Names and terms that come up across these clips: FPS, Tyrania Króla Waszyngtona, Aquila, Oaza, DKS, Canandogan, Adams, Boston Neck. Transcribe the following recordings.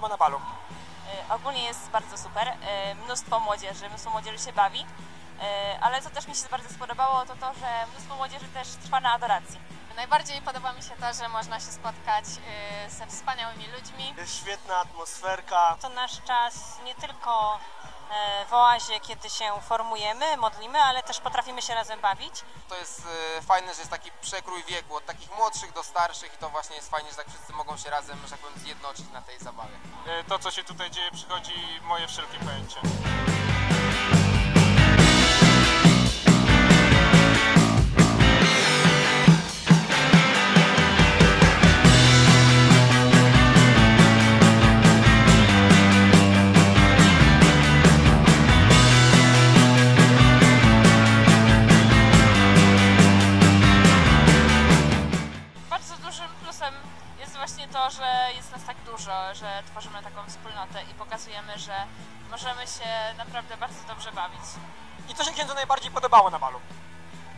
podoba na balu? Ogólnie jest bardzo super, mnóstwo młodzieży się bawi, ale co też mi się bardzo spodobało, to to, że mnóstwo młodzieży też trwa na adoracji. Najbardziej podoba mi się to, że można się spotkać ze wspaniałymi ludźmi. Jest świetna atmosferka. To nasz czas nie tylko w oazie, kiedy się formujemy, modlimy, ale też potrafimy się razem bawić. To jest fajne, że jest taki przekrój wieku, od takich młodszych do starszych i to właśnie jest fajnie, że tak wszyscy mogą się razem, że tak powiem, zjednoczyć na tej zabawie. To, co się tutaj dzieje, przychodzi moje wszelkie pojęcie. Jest właśnie to, że jest nas tak dużo, że tworzymy taką wspólnotę i pokazujemy, że możemy się naprawdę bardzo dobrze bawić. I co się księdzu najbardziej podobało na balu?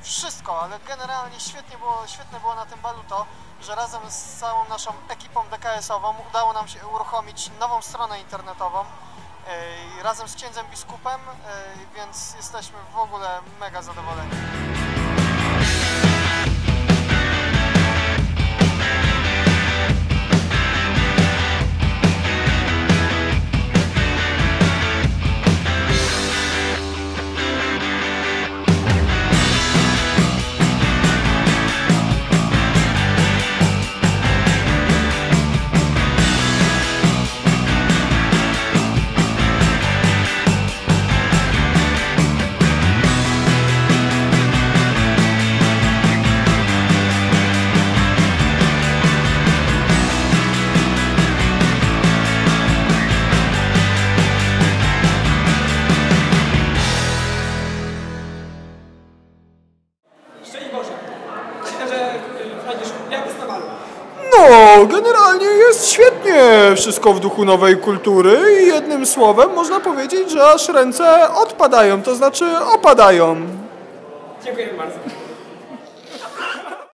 Wszystko, ale generalnie świetne było na tym balu to, że razem z całą naszą ekipą DKS-ową udało nam się uruchomić nową stronę internetową razem z księdzem biskupem, więc jesteśmy w ogóle mega zadowoleni. No, generalnie jest świetnie, wszystko w duchu nowej kultury i jednym słowem można powiedzieć, że aż ręce odpadają, to znaczy opadają. Dziękuję bardzo.